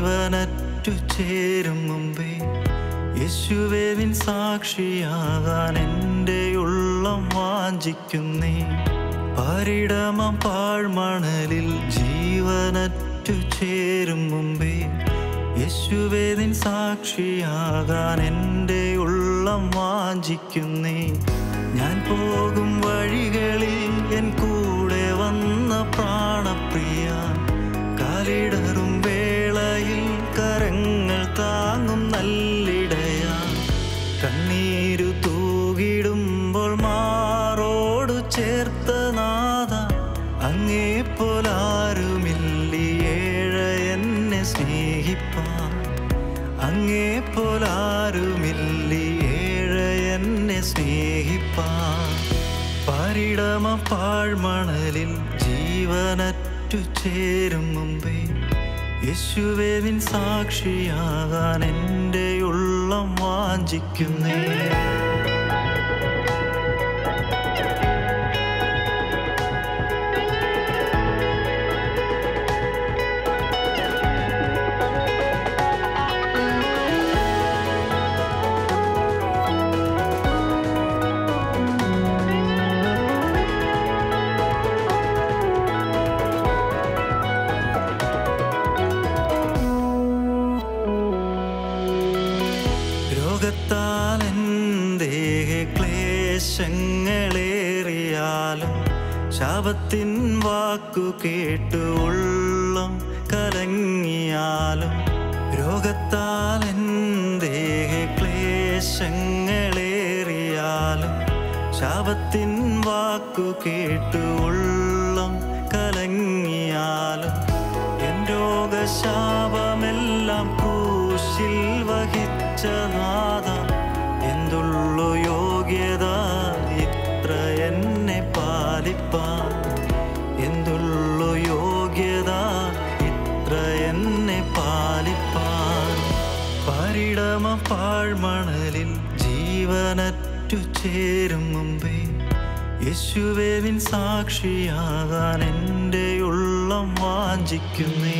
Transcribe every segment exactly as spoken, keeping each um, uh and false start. இறைவனற்றுச் சேரும் முன்பே யேசுவேவின் சாட்சியாகான் എൻ്റെ ഉള്ളം വാഞ്ചിക്കുന്നേ. പരിടമം പാഴ്മണലിൽ ജീവനറ്റു ചേരും മുമ്പേ യേശുവേവിൻ സാക്ഷിയാകാൻ എൻ്റെ ഉള്ളം വാഞ്ചിക്കുന്നേ. ഞാൻ പോകും വഴികളിൽ എൻ കൂടെ വന്ന പ്രാണപ്രിയ, കാലിടറും വേളയിൽ കരങ്ങൾ താങ്ങും നല്ലിടയ, കണ്ണീരു തൂകിടുമ്പോൾ മാറോടു ചേർത്ത നാഥ, അങ്ങേ പോലാരുമില്ലി ഏഴ എന്നെ സ്നേഹിപ്പാൻ, അങ്ങേ പോലാരുമില്ലി ഏഴ എന്നെ സ്നേഹിപ്പാൻ. പരിടമം പാഴ്മണലിൽ ജീവനറ്റു ചേരും മുമ്പേ യേശുവേവിൻ സാക്ഷിയാകാൻ എൻ്റെ ഉള്ളം വാഞ്ചിക്കുന്നേ. രോഗത്താൽ എൻ്റെ ക്ലേശങ്ങളേറിയാലും ശാപത്തിൻ വാക്കു കേട്ടു ഉള്ളം കലങ്ങിയാലും, രോഗത്താൽ എൻ്റെ ക്ലേശങ്ങളേറിയാലും ശാപത്തിൻ വാക്കു കേട്ടു ഉള്ളം കലങ്ങിയാലും, എൻ രോഗശാപമെല്ലാം ക്രൂശിൽ വഹിച്ച നാഥ, എന്തുള്ളു യോഗ്യത ഇത്ര എന്നെ പാലിപ്പാൻ, എന്തുള്ളു യോഗ്യത ഇത്ര എന്നെ പാലിപ്പാൻ. പരിടമം പാഴ്മണലിൽ ജീവനറ്റു ചേരും മുമ്പേ യേശുവേവിൻ സാക്ഷിയാകാൻ എൻ്റെ ഉള്ളം വാഞ്ചിക്കുന്നേ.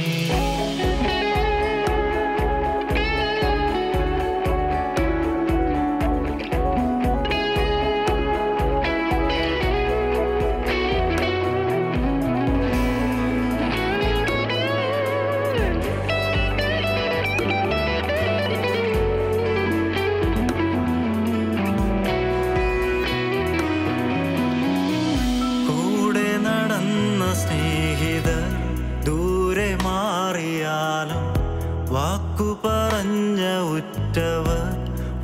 സ്നേഹിതർ ദൂരെ മാറിയാലും, വാക്കു പറഞ്ഞ ഉറ്റവർ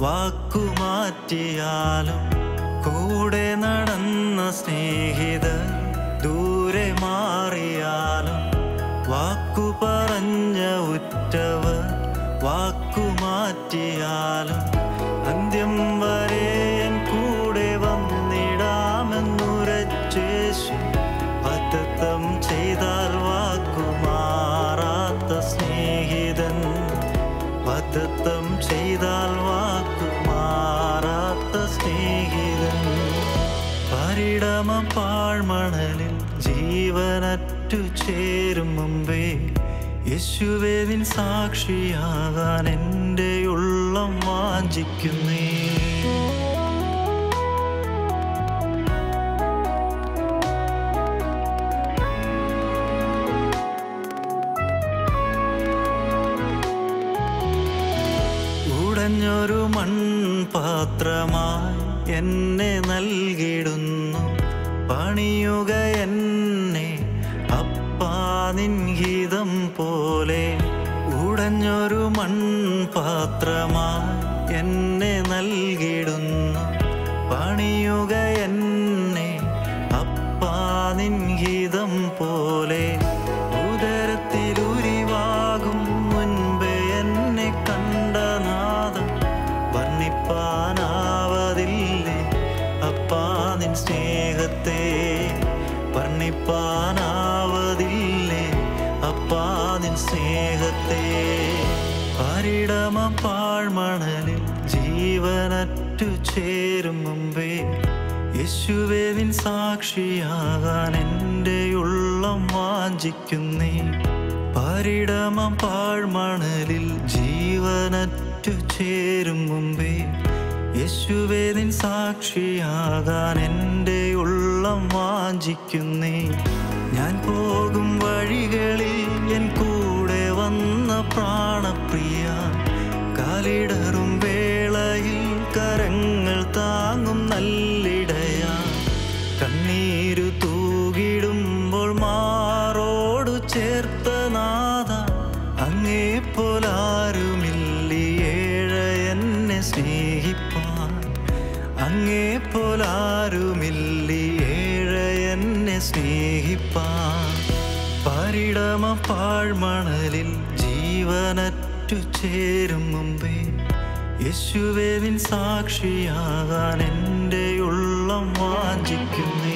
വാക്കു മാറ്റിയാലും, കൂടെ നടന്ന സ്നേഹിതർ ദൂരെ മാറിയാലും, വാക്കു പറഞ്ഞ ഉറ്റവർ വാക്കു മാറ്റിയാലും, അന്ത്യം വരെ എൻ കൂടെ വന്നിടാമെന്നുരച്ചേശു, പതത്തം ചെയ്താൽ വാക്കുമാറാത്ത സ്നേഹിതൻ, പതത്തം ചെയ്താൽ വാക്കുമാറാത്ത സ്നേഹിതൻ. പരിടമം പാഴ്മണലിൽ ജീവനറ്റു ചേരും മുമ്പേ യേശുവേവിൻ സാക്ഷിയാകാൻ എൻ്റെ ഉള്ളം വാഞ്ചിക്കുന്നേ. ൊരു മൺപാത്രമായി എന്നെ നൽകിടുന്നു, പണിയുക എന്നെ അപ്പാ നിൻഹിതം പോലെ. ഉടഞ്ഞൊരു മൺപാത്രമായി എന്നെ നൽകിടുന്നു, പണിയുക എന്നെ അപ്പാ നിൻഹിതം പോലെ. ഉദരത്തിലുരിവാകും മുൻപ് എന്നെ കണ്ട നാദം, വർണ്ണിപ്പാനാവതില്ലേ അപ്പാ നിൻ സ്നേഹത്തെ, വർണ്ണിപ്പാനാവതില്ലേ അപ്പാ നിൻ സ്നേഹത്തെ. പരിടമം പാഴ്മണലിൽ ജീവനറ്റു ചേരും മുമ്പേ യേശുവേവിൻ സാക്ഷിയാകാൻ എൻ്റെ ഉള്ളം വാഞ്ചിക്കുന്നേ. பாரிடமம் பாழ்மணலில் ஜீவனற்று சேரும் முன்பே യേശുവേനിൻ സാക്ഷിയാകാൻ എൻ്റെ ഉള്ളം വാഞ്ചിക്കുന്നേ. ഞാൻ പോകും വഴികളിൽ എൻ കൂടെ വന്ന പ്രാണപ്രിയ, കാലിടറും വേളയിൽ കരങ്ങൾ താങ്ങും നല്ലിടയ. കണ്ണീരു തൂകിടുമ്പോൾ മാറോടു ചേർത്ത നാഥ, അങ്ങേ പോലാരുമില്ലിയേഴ എന്നെ സ്നേഹിപ്പാൻ. അങ്ങേ പോലാരുമില്ലിയേഴ എന്നെ സ്നേഹിപ്പാൻ. പാരിടമം പാഴ്മണലിൽ ജീവനറ്റു ചേരും മുമ്പേ യേശുവേനിൻ സാക്ഷിയാകാൻ എൻ്റെ ഉള്ളം വാഞ്ചിക്കുന്നേ.